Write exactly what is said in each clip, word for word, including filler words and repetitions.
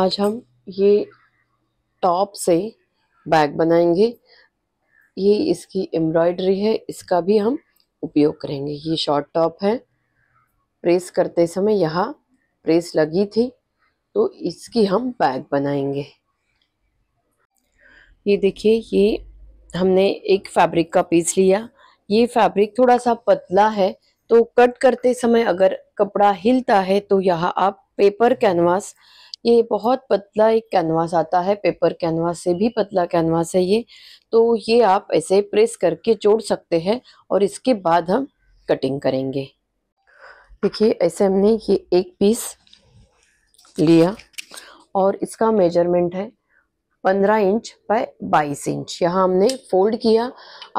आज हम ये टॉप से बैग बनाएंगे। ये इसकी एम्ब्रॉयडरी है, इसका भी हम उपयोग करेंगे। ये शॉर्ट टॉप है, प्रेस करते समय यहाँ प्रेस लगी थी तो इसकी हम बैग बनाएंगे। ये देखिए, ये हमने एक फैब्रिक का पीस लिया। ये फैब्रिक थोड़ा सा पतला है तो कट करते समय अगर कपड़ा हिलता है तो यहाँ आप पेपर कैनवास, ये बहुत पतला एक कैनवास आता है, पेपर कैनवास से भी पतला कैनवास है ये, तो ये आप ऐसे प्रेस करके जोड़ सकते हैं और इसके बाद हम कटिंग करेंगे। देखिए, ऐसे हमने ये एक पीस लिया और इसका मेजरमेंट है पंद्रह इंच बाय बाईस इंच। यहाँ हमने फोल्ड किया।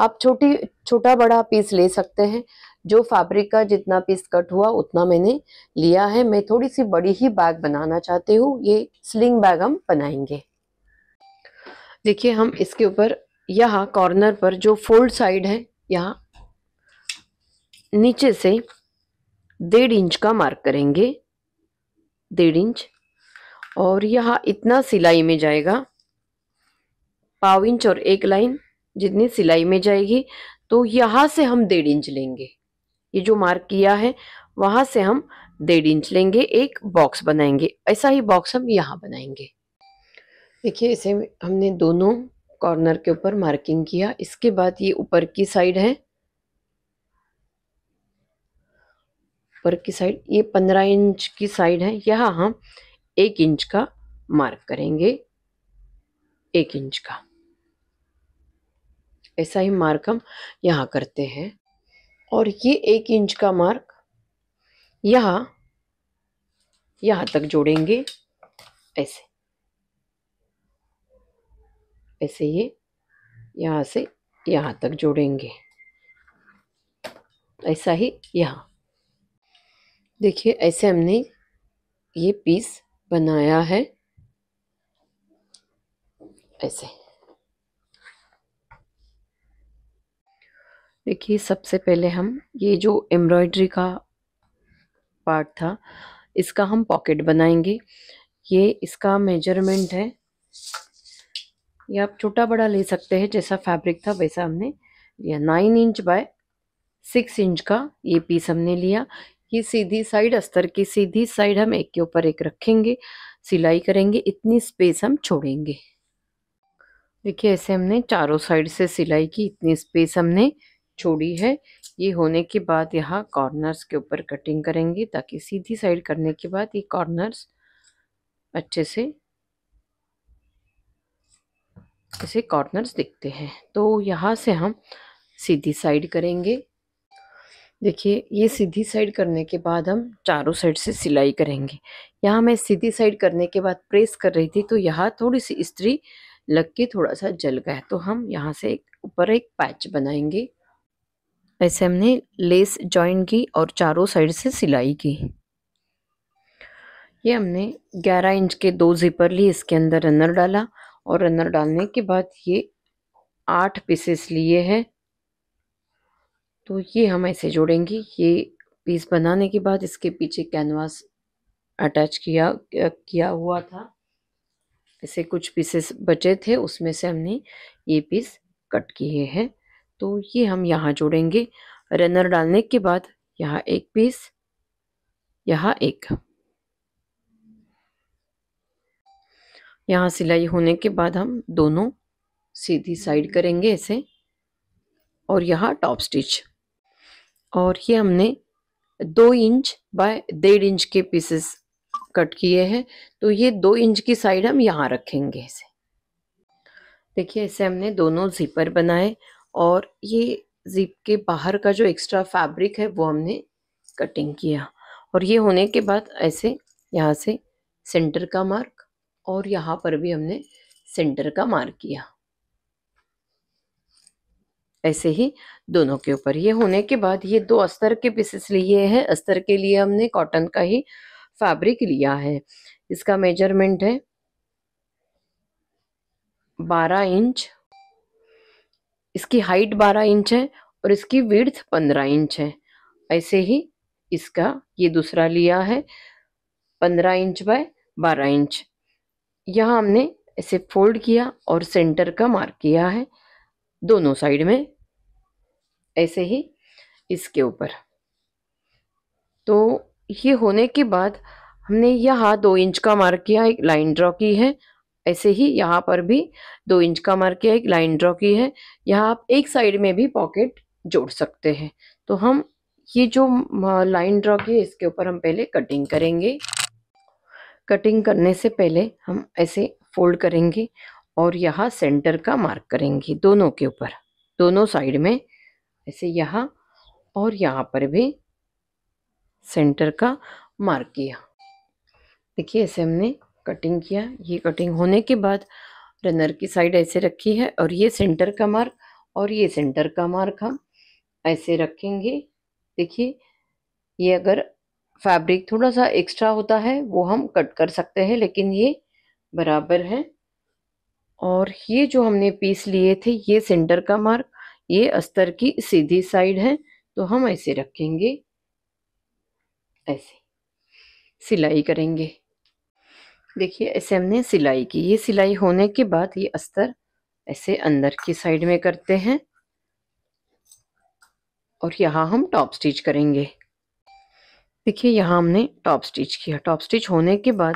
आप छोटी छोटा बड़ा पीस ले सकते हैं, जो फैब्रिक का जितना पीस कट हुआ उतना मैंने लिया है। मैं थोड़ी सी बड़ी ही बैग बनाना चाहती हूँ। ये स्लिंग बैग हम बनाएंगे। देखिए, हम इसके ऊपर यहाँ कॉर्नर पर जो फोल्ड साइड है यहाँ नीचे से डेढ़ इंच का मार्क करेंगे, डेढ़ इंच, और यहाँ इतना सिलाई में जाएगा, पाव इंच और एक लाइन जितनी सिलाई में जाएगी। तो यहाँ से हम डेढ़ इंच लेंगे, ये जो मार्क किया है वहाँ से हम डेढ़ इंच लेंगे। एक बॉक्स बनाएंगे, ऐसा ही बॉक्स हम यहाँ बनाएंगे। देखिए, इसे हमने दोनों कॉर्नर के ऊपर मार्किंग किया। इसके बाद ये ऊपर की साइड है, ऊपर की साइड ये पंद्रह इंच की साइड है, यहाँ हम एक इंच का मार्क करेंगे, एक इंच का। ऐसा ही मार्क हम यहाँ करते हैं। और ये एक इंच का मार्क यहाँ यहाँ तक जोड़ेंगे, ऐसे ऐसे ये यहाँ से यहाँ तक जोड़ेंगे, ऐसा ही यहाँ। देखिए, ऐसे हमने ये पीस बनाया है, ऐसे। देखिए, सबसे पहले हम ये जो एम्ब्रॉयडरी का पार्ट था इसका हम पॉकेट बनाएंगे। ये इसका मेजरमेंट है, ये आप छोटा बड़ा ले सकते हैं, जैसा फैब्रिक था वैसा हमने लिया। Nine inch by six inch का ये पीस हमने लिया। ये सीधी साइड, अस्तर की सीधी साइड हम एक के ऊपर एक रखेंगे, सिलाई करेंगे, इतनी स्पेस हम छोड़ेंगे। देखिए, ऐसे हमने चारों साइड से सिलाई की, इतनी स्पेस हमने छोड़ी है। ये होने के बाद यहाँ कॉर्नर्स के ऊपर कटिंग करेंगे, ताकि सीधी साइड करने के बाद ये कॉर्नर्स अच्छे से ऐसे कॉर्नर्स दिखते हैं। तो यहाँ से हम सीधी साइड करेंगे। देखिए, ये सीधी साइड करने के बाद हम चारों साइड से सिलाई करेंगे। यहाँ मैं सीधी साइड करने के बाद प्रेस कर रही थी तो यहाँ थोड़ी सी इस्त्री लग के थोड़ा सा जल गया, तो हम यहाँ से एक ऊपर एक पैच बनाएंगे। ऐसे हमने लेस जॉइन की और चारों साइड से सिलाई की। ये हमने ग्यारह इंच के दो जिपर लिए, इसके अंदर रनर डाला और रनर डालने के बाद ये आठ पीसेस लिए हैं, तो ये हम ऐसे जोड़ेंगे। ये पीस बनाने के बाद इसके पीछे कैनवास अटैच किया किया हुआ था, ऐसे कुछ पीसेस बचे थे, उसमें से हमने ये पीस कट किए हैं, तो ये हम यहाँ जोड़ेंगे। रनर डालने के बाद यहाँ एक पीस, यहाँ एक, यहाँ सिलाई होने के बाद हम दोनों सीधी साइड करेंगे ऐसे, और यहाँ टॉप स्टिच। और ये हमने दो इंच बाय डेढ़ इंच के पीसेस कट किए हैं, तो ये दो इंच की साइड हम यहाँ रखेंगे ऐसे। देखिए, ऐसे हमने दोनों जिपर बनाए और ये जिप के बाहर का जो एक्स्ट्रा फैब्रिक है वो हमने कटिंग किया। और ये होने के बाद ऐसे यहाँ से सेंटर का मार्क, और यहाँ पर भी हमने सेंटर का मार्क किया, ऐसे ही दोनों के ऊपर। ये होने के बाद ये दो अस्तर के पीसेस लिए हैं। अस्तर के लिए हमने कॉटन का ही फैब्रिक लिया है। इसका मेजरमेंट है बारह इंच, इसकी हाइट बारह इंच है और इसकी विड्थ पंद्रह इंच है। ऐसे ही इसका ये दूसरा लिया है, पंद्रह इंच बाय बारह इंच। यहाँ हमने इसे फोल्ड किया और सेंटर का मार्क किया है दोनों साइड में, ऐसे ही इसके ऊपर। तो ये होने के बाद हमने यहाँ दो इंच का मार्क किया, एक लाइन ड्रॉ की है, ऐसे ही यहाँ पर भी दो इंच का मार्क किया, एक लाइन ड्रॉ की है। यहाँ आप एक साइड में भी पॉकेट जोड़ सकते हैं। तो हम ये जो लाइन ड्रॉ की है इसके ऊपर हम पहले कटिंग करेंगे। कटिंग करने से पहले हम ऐसे फोल्ड करेंगे और यहाँ सेंटर का मार्क करेंगे दोनों के ऊपर, दोनों साइड में, ऐसे यहाँ और यहाँ पर भी सेंटर का मार्क किया। देखिए ऐसे हमने कटिंग किया। ये कटिंग होने के बाद रनर की साइड ऐसे रखी है और ये सेंटर का मार्क और ये सेंटर का मार्क हम ऐसे रखेंगे। देखिए ये अगर फैब्रिक थोड़ा सा एक्स्ट्रा होता है वो हम कट कर सकते हैं, लेकिन ये बराबर है। और ये जो हमने पीस लिए थे ये सेंटर का मार्क, ये अस्तर की सीधी साइड है, तो हम ऐसे रखेंगे, ऐसे सिलाई करेंगे। देखिए ऐसे हमने सिलाई की। ये सिलाई होने के बाद ये अस्तर ऐसे अंदर की साइड में करते हैं और यहाँ हम टॉप स्टिच करेंगे। देखिए यहाँ हमने टॉप स्टिच किया। टॉप स्टिच होने के बाद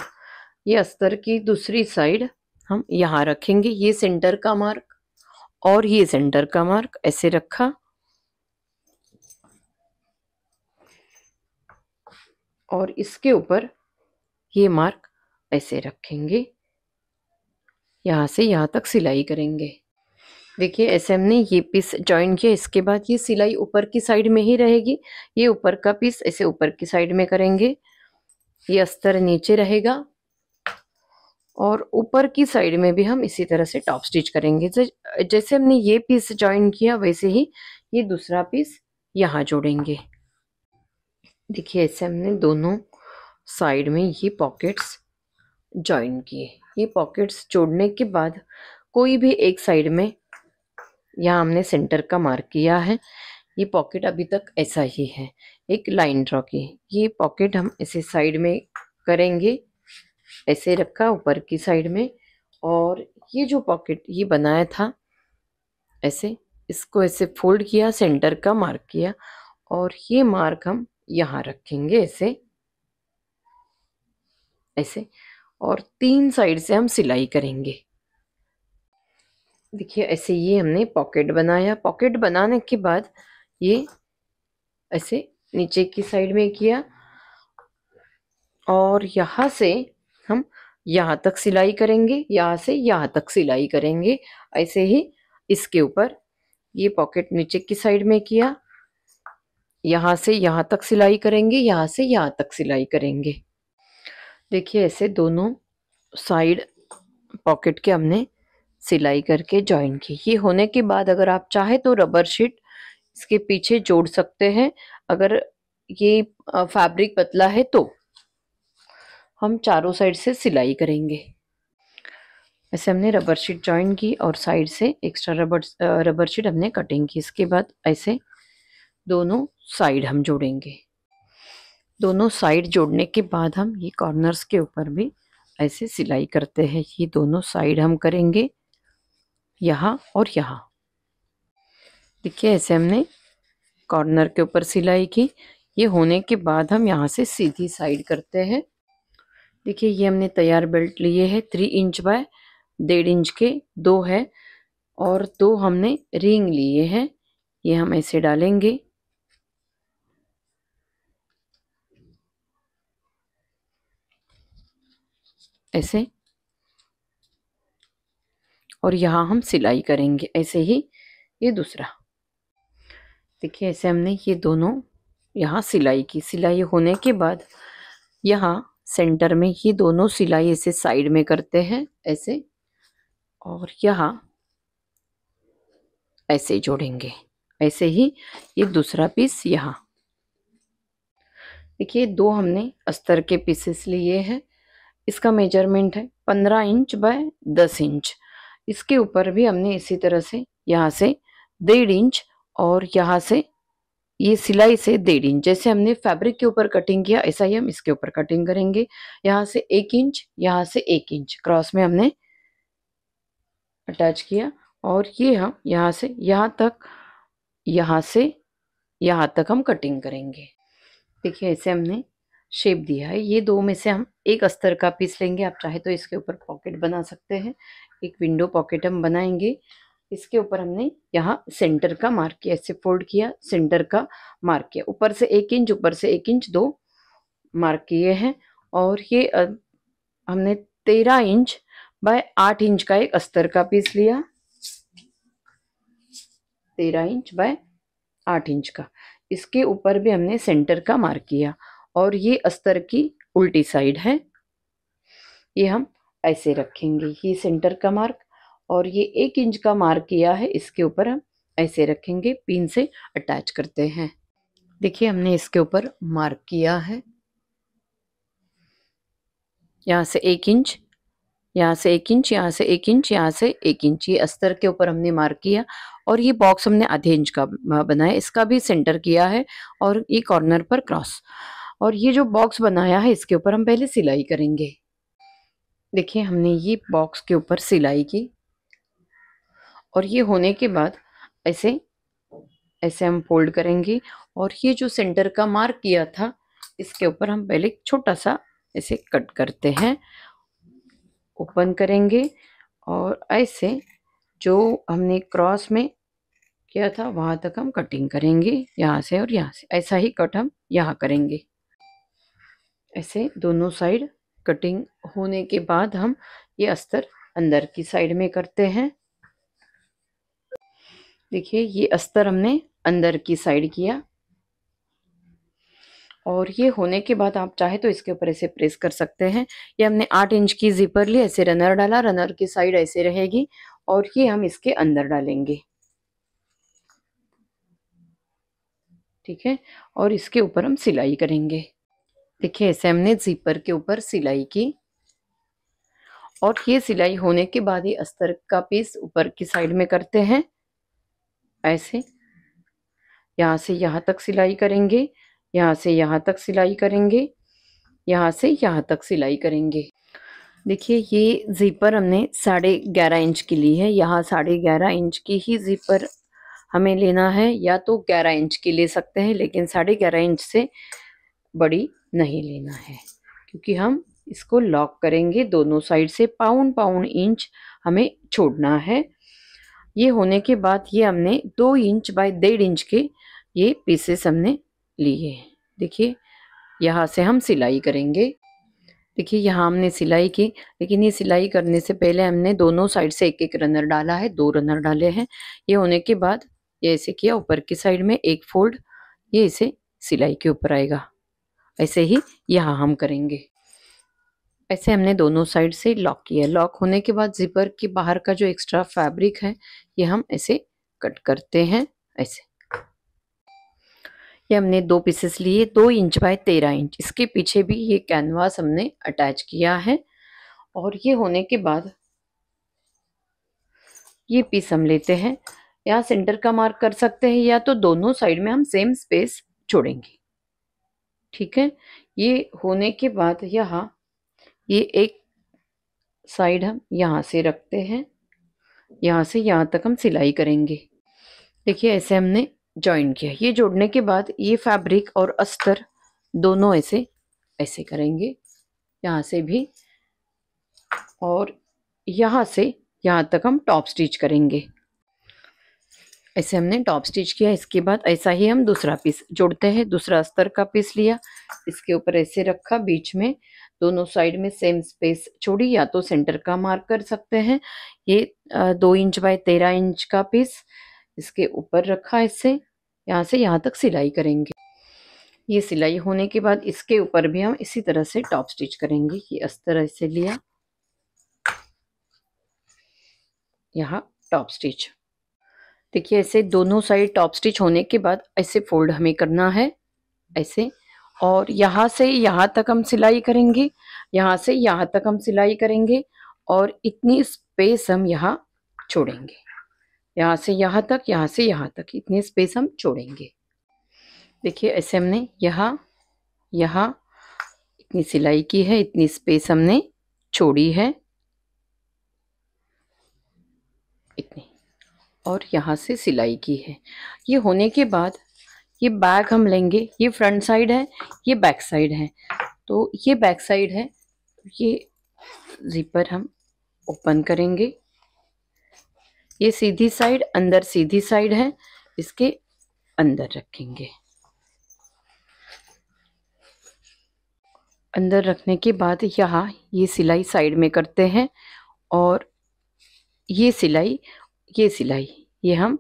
ये अस्तर की दूसरी साइड हम यहाँ रखेंगे। ये सेंटर का मार्क और ये सेंटर का मार्क ऐसे रखा और इसके ऊपर ये मार्क ऐसे रखेंगे, यहाँ से यहाँ तक सिलाई करेंगे। देखिए ऐसे हमने ये पीस जॉइन किया। इसके बाद ये सिलाई ऊपर की साइड में ही रहेगी। ये ऊपर का पीस ऐसे ऊपर की साइड में करेंगे, ये अस्तर नीचे रहेगा और ऊपर की साइड में भी हम इसी तरह से टॉप स्टिच करेंगे। जैसे हमने ये पीस जॉइन किया वैसे ही ये दूसरा पीस यहाँ जोड़ेंगे। देखिए ऐसे हमने दोनों साइड में ये पॉकेट्स जॉइन किए। ये पॉकेट्स जोड़ने के बाद कोई भी एक साइड में, यहाँ हमने सेंटर का मार्क किया है, ये पॉकेट अभी तक ऐसा ही है, एक लाइन ड्रॉ की। ये पॉकेट हम ऐसे साइड में करेंगे, ऐसे रखा ऊपर की साइड में। और ये जो पॉकेट ये बनाया था ऐसे, इसको ऐसे फोल्ड किया, सेंटर का मार्क किया और ये मार्क हम यहाँ रखेंगे, ऐसे ऐसे, और तीन साइड से हम सिलाई करेंगे। देखिए ऐसे ये हमने पॉकेट बनाया। पॉकेट बनाने के बाद ये ऐसे नीचे की साइड में किया और यहाँ से हम यहाँ तक सिलाई करेंगे, यहाँ से यहाँ तक सिलाई करेंगे, ऐसे ही इसके ऊपर। ये पॉकेट नीचे की साइड में किया, यहाँ से यहाँ तक सिलाई करेंगे, यहाँ से यहाँ तक सिलाई करेंगे। देखिए ऐसे दोनों साइड पॉकेट के हमने सिलाई करके जॉइन की। ये होने के बाद अगर आप चाहे तो रबर शीट इसके पीछे जोड़ सकते हैं, अगर ये फैब्रिक पतला है तो। हम चारों साइड से सिलाई करेंगे। ऐसे हमने रबर शीट जॉइन की और साइड से एक्स्ट्रा रबर रबर शीट हमने कटिंग की। इसके बाद ऐसे दोनों साइड हम जोड़ेंगे। दोनों साइड जोड़ने के बाद हम ये कॉर्नर्स के ऊपर भी ऐसे सिलाई करते हैं। ये दोनों साइड हम करेंगे, यहाँ और यहाँ। देखिए ऐसे हमने कॉर्नर के ऊपर सिलाई की। ये होने के बाद हम यहाँ से सीधी साइड करते हैं। देखिए ये हमने तैयार बेल्ट लिए है, थ्री इंच बाय डेढ़ इंच के दो है और दो हमने रिंग लिए हैं। ये हम ऐसे डालेंगे, ऐसे, और यहाँ हम सिलाई करेंगे, ऐसे ही ये दूसरा। देखिए ऐसे हमने ये दोनों यहाँ सिलाई की। सिलाई होने के बाद यहाँ सेंटर में ये दोनों सिलाई ऐसे साइड में करते हैं, ऐसे, और यहाँ ऐसे जोड़ेंगे, ऐसे ही ये दूसरा पीस यहाँ। देखिए दो हमने अस्तर के पीसेस लिए हैं। इसका मेजरमेंट है पंद्रह इंच बाय दस इंच। इसके ऊपर भी हमने इसी तरह से यहाँ से डेढ़ इंच और यहाँ से ये सिलाई से डेढ़ इंच, जैसे हमने फैब्रिक के ऊपर कटिंग किया ऐसा ही हम इसके ऊपर कटिंग करेंगे। यहाँ से एक इंच, यहाँ से एक इंच क्रॉस में हमने अटैच किया और ये हम यहाँ से यहाँ तक, यहाँ से यहाँ तक हम कटिंग करेंगे। देखिए ऐसे हमने शेप दिया है। ये दो में से हम एक अस्तर का पीस लेंगे। आप चाहे तो इसके ऊपर पॉकेट बना सकते हैं, एक विंडो पॉकेट हम बनाएंगे। इसके ऊपर हमने यहाँ सेंटर का मार्क किया, ऐसे फोल्ड किया, सेंटर का मार्क किया, ऊपर से एक इंच, ऊपर से एक इंच दो मार्क किए हैं। और ये हमने तेरह इंच बाय आठ इंच का एक अस्तर का पीस लिया, तेरह इंच बाय आठ इंच का। इसके ऊपर भी हमने सेंटर का मार्क किया और ये अस्तर की उल्टी साइड है, ये हम ऐसे रखेंगे। ये सेंटर का मार्क और ये एक इंच का मार्क किया है, इसके ऊपर हम ऐसे रखेंगे, पिन से अटैच करते हैं। देखिए हमने इसके ऊपर मार्क किया है, यहाँ से एक इंच, यहाँ से एक इंच, यहाँ से एक इंच, यहाँ से एक इंच, ये अस्तर के ऊपर हमने मार्क किया। और ये बॉक्स हमने आधे इंच का बनाया, इसका भी सेंटर किया है और ये कॉर्नर पर क्रॉस। और ये जो बॉक्स बनाया है इसके ऊपर हम पहले सिलाई करेंगे। देखिए हमने ये बॉक्स के ऊपर सिलाई की और ये होने के बाद ऐसे ऐसे हम फोल्ड करेंगे। और ये जो सेंटर का मार्क किया था इसके ऊपर हम पहले छोटा सा ऐसे कट करते हैं, ओपन करेंगे। और ऐसे जो हमने क्रॉस में किया था वहाँ तक हम कटिंग करेंगे, यहाँ से और यहाँ से, ऐसा ही कट हम यहाँ करेंगे। ऐसे दोनों साइड कटिंग होने के बाद हम ये अस्तर अंदर की साइड में करते हैं। देखिए ये अस्तर हमने अंदर की साइड किया और ये होने के बाद आप चाहे तो इसके ऊपर ऐसे प्रेस कर सकते हैं। ये हमने आठ इंच की जिपर ली, ऐसे रनर डाला, रनर की साइड ऐसे रहेगी और ये हम इसके अंदर डालेंगे, ठीक है। और इसके ऊपर हम सिलाई करेंगे। देखिए ऐसे हमने जिपर के ऊपर सिलाई की और ये सिलाई होने के बाद ये अस्तर का पीस ऊपर की साइड में करते हैं, ऐसे यहाँ से यहाँ तक सिलाई करेंगे, यहाँ से यहाँ तक सिलाई करेंगे, यहाँ से यहाँ तक सिलाई करेंगे। देखिए ये जिपर हमने साढ़े ग्यारह इंच की ली है, यहाँ साढ़े ग्यारह इंच की ही जिपर हमें लेना है, या तो ग्यारह इंच की ले सकते हैं लेकिन साढ़े ग्यारह इंच से बड़ी नहीं लेना है, क्योंकि हम इसको लॉक करेंगे दोनों साइड से, पाउंड पाउंड इंच हमें छोड़ना है। ये होने के बाद ये हमने दो इंच बाय डेढ़ इंच के ये पीसेस हमने लिए हैं। देखिए यहाँ से हम सिलाई करेंगे। देखिए यहाँ हमने सिलाई की, लेकिन ये सिलाई करने से पहले हमने दोनों साइड से एक एक रनर डाला है, दो रनर डाले हैं। ये होने के बाद ये ऐसे किया, ऊपर की साइड में एक फोल्ड, ये इसे सिलाई के ऊपर आएगा, ऐसे ही यहाँ हम करेंगे। ऐसे हमने दोनों साइड से लॉक किया। लॉक होने के बाद जिपर के बाहर का जो एक्स्ट्रा फैब्रिक है ये हम ऐसे कट करते हैं, ऐसे। ये हमने दो पीसेस लिए, दो इंच बाय तेरह इंच। इसके पीछे भी ये कैनवास हमने अटैच किया है। और ये होने के बाद ये पीस हम लेते हैं, यहाँ सेंटर का मार्क कर सकते हैं या तो दोनों साइड में हम सेम स्पेस छोड़ेंगे, ठीक है। ये होने के बाद यहाँ ये एक साइड हम यहाँ से रखते हैं, यहाँ से यहाँ तक हम सिलाई करेंगे। देखिए ऐसे हमने जॉइन किया। ये जोड़ने के बाद ये फैब्रिक और अस्तर दोनों ऐसे ऐसे करेंगे, यहाँ से भी और यहाँ से यहाँ तक हम टॉप स्टिच करेंगे। ऐसे हमने टॉप स्टिच किया। इसके बाद ऐसा ही हम दूसरा पीस जोड़ते हैं। दूसरा अस्तर का पीस लिया, इसके ऊपर ऐसे रखा, बीच में दोनों साइड में सेम स्पेस छोड़ी, या तो सेंटर का मार्क कर सकते हैं। ये दो इंच बाय तेरह इंच का पीस इसके ऊपर रखा, इससे यहाँ से यहाँ तक सिलाई करेंगे। ये सिलाई होने के बाद इसके ऊपर भी हम इसी तरह से टॉप स्टिच करेंगे। ये अस्तर ऐसे लिया, यहाँ टॉप स्टिच। देखिए ऐसे दोनों साइड टॉप स्टिच होने के बाद ऐसे फोल्ड हमें करना है, ऐसे। और यहाँ से यहाँ तक हम सिलाई करेंगे, यहाँ से यहाँ तक हम सिलाई करेंगे और इतनी स्पेस हम यहाँ छोड़ेंगे, यहाँ से यहाँ तक, यहाँ से यहाँ तक इतनी स्पेस हम छोड़ेंगे। देखिए ऐसे हमने यहाँ यहाँ इतनी सिलाई की है, इतनी स्पेस हमने छोड़ी है इतनी, और यहाँ से सिलाई की है। ये होने के बाद ये बैक हम लेंगे, ये फ्रंट साइड है, ये बैक साइड है, तो ये बैक साइड है, ये जिपर हम ओपन करेंगे। ये सीधी साइड अंदर सीधी साइड है, इसके अंदर रखेंगे। अंदर रखने के बाद यहाँ ये सिलाई साइड में करते हैं, और ये सिलाई ये सिलाई ये हम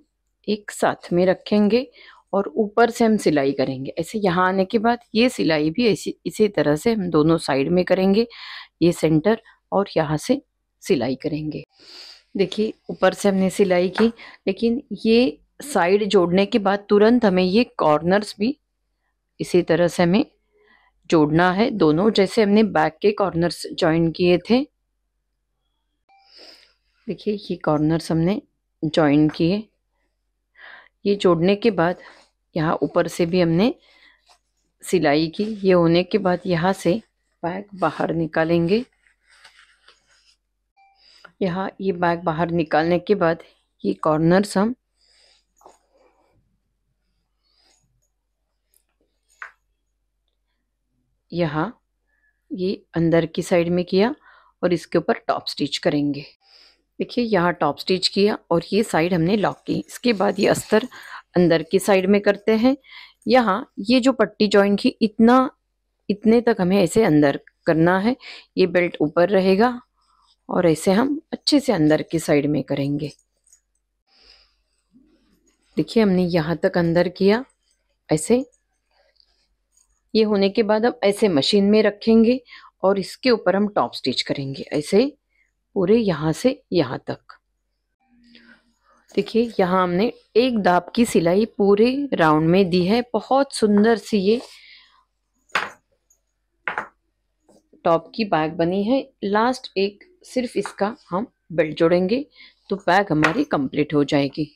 एक साथ में रखेंगे और ऊपर से हम सिलाई करेंगे। ऐसे यहाँ आने के बाद ये सिलाई भी ऐसी इसी तरह से हम दोनों साइड में करेंगे, ये सेंटर और यहाँ से सिलाई करेंगे। देखिए ऊपर से हमने सिलाई की, लेकिन ये साइड जोड़ने के बाद तुरंत हमें ये कॉर्नर्स भी इसी तरह से हमें जोड़ना है दोनों, जैसे हमने बैक के कॉर्नर्स जॉइन किए थे। देखिए ये कॉर्नर्स हमने जॉइन किए। ये जोड़ने के बाद यहाँ ऊपर से भी हमने सिलाई की। ये होने के बाद यहाँ से बैग बाहर निकालेंगे। यहाँ ये बैग बाहर निकालने के बाद ये कॉर्नर्स हम यहाँ ये अंदर की साइड में किया और इसके ऊपर टॉप स्टिच करेंगे। देखिए यहाँ टॉप स्टिच किया और ये साइड हमने लॉक की। इसके बाद ये अस्तर अंदर की साइड में करते हैं। यहाँ ये जो पट्टी जॉइन की इतना इतने तक हमें ऐसे अंदर करना है, ये बेल्ट ऊपर रहेगा और ऐसे हम अच्छे से अंदर की साइड में करेंगे। देखिए हमने यहाँ तक अंदर किया ऐसे। ये होने के बाद हम ऐसे मशीन में रखेंगे और इसके ऊपर हम टॉप स्टिच करेंगे ऐसे पूरे यहाँ से यहाँ तक। देखिए यहाँ हमने एक दाब की सिलाई पूरे राउंड में दी है। बहुत सुंदर सी ये टॉप की बैग बनी है। लास्ट एक सिर्फ इसका हम बेल्ट जोड़ेंगे तो बैग हमारी कंप्लीट हो जाएगी।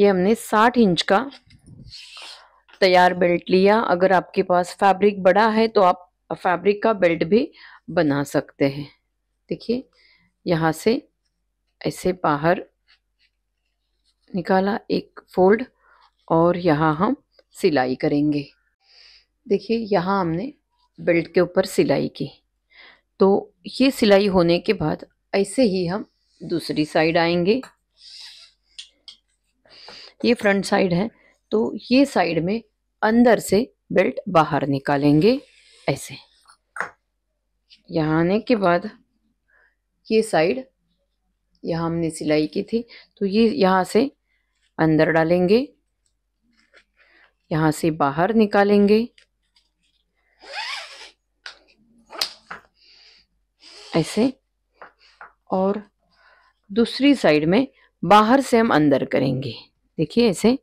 ये हमने साठ इंच का तैयार बेल्ट लिया। अगर आपके पास फैब्रिक बड़ा है तो आप फैब्रिक का बेल्ट भी बना सकते हैं। देखिए यहाँ से ऐसे बाहर निकाला एक फोल्ड और यहाँ हम सिलाई करेंगे। देखिए यहाँ हमने बेल्ट के ऊपर सिलाई की, तो ये सिलाई होने के बाद ऐसे ही हम दूसरी साइड आएंगे। ये फ्रंट साइड है, तो ये साइड में अंदर से बेल्ट बाहर निकालेंगे ऐसे। यहाँ आने के बाद ये साइड यहाँ हमने सिलाई की थी, तो ये यहाँ से अंदर डालेंगे, यहाँ से बाहर निकालेंगे ऐसे, और दूसरी साइड में बाहर से हम अंदर करेंगे। देखिए ऐसे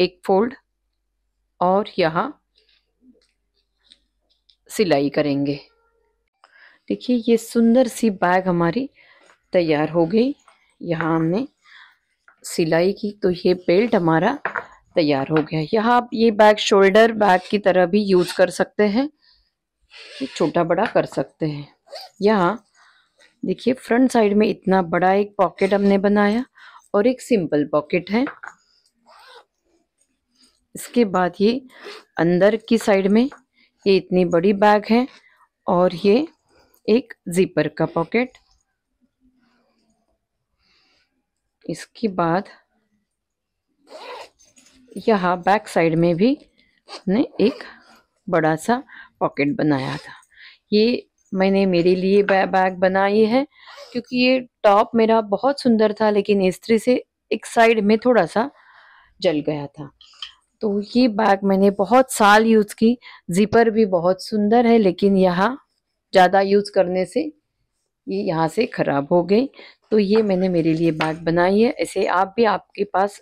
एक फोल्ड और यहाँ सिलाई करेंगे। देखिए ये सुंदर सी बैग हमारी तैयार हो गई। यहाँ हमने सिलाई की तो ये बेल्ट हमारा तैयार हो गया। यहाँ आप ये बैग शोल्डर बैग की तरह भी यूज कर सकते हैं, छोटा बड़ा कर सकते हैं। यहाँ देखिए फ्रंट साइड में इतना बड़ा एक पॉकेट हमने बनाया और एक सिंपल पॉकेट है। इसके बाद ये अंदर की साइड में ये इतनी बड़ी बैग है और ये एक जिपर का पॉकेट। इसके बाद यहाँ बैक साइड में भी हमने एक बड़ा सा पॉकेट बनाया था। ये मैंने मेरे लिए बैग बनाई है क्योंकि ये टॉप मेरा बहुत सुंदर था, लेकिन इस्त्री से एक साइड में थोड़ा सा जल गया था। तो ये बैग मैंने बहुत साल यूज़ की। जिपर भी बहुत सुंदर है, लेकिन यहाँ ज़्यादा यूज़ करने से ये यहाँ से ख़राब हो गई। तो ये मैंने मेरे लिए बैग बनाई है। ऐसे आप भी आपके पास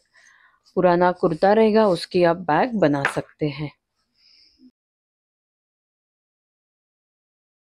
पुराना कुर्ता रहेगा उसकी आप बैग बना सकते हैं।